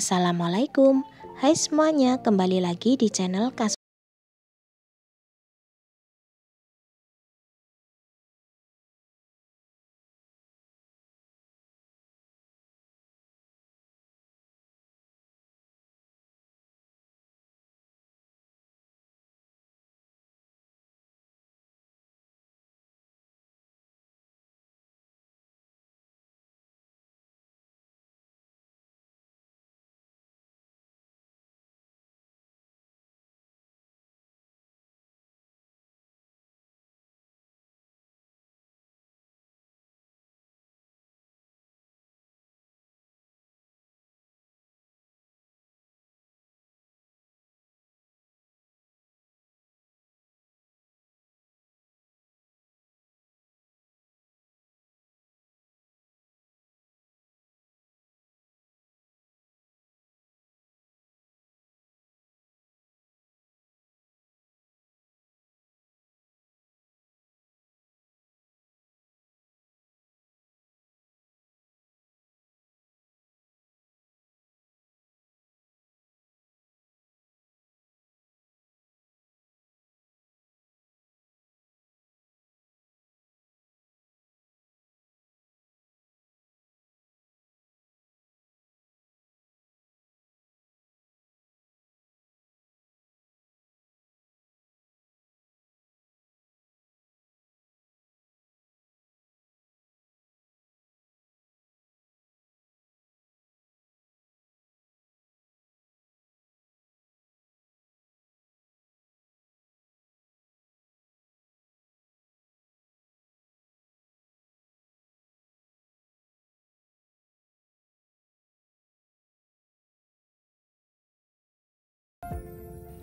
Assalamualaikum, hai semuanya, kembali lagi di channel Kak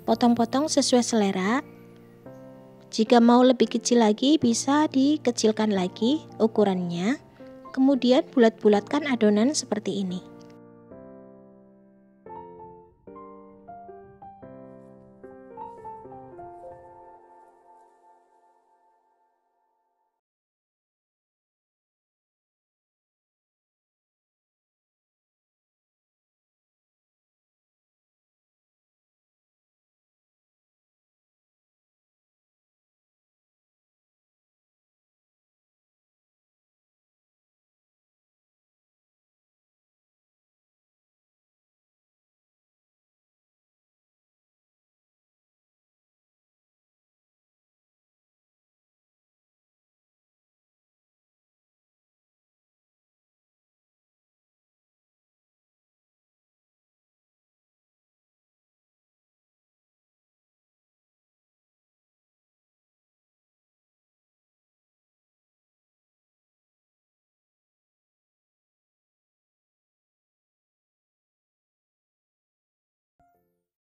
potong-potong sesuai selera. Jika mau lebih kecil lagi bisa dikecilkan lagi ukurannya. Kemudian bulat-bulatkan adonan seperti ini.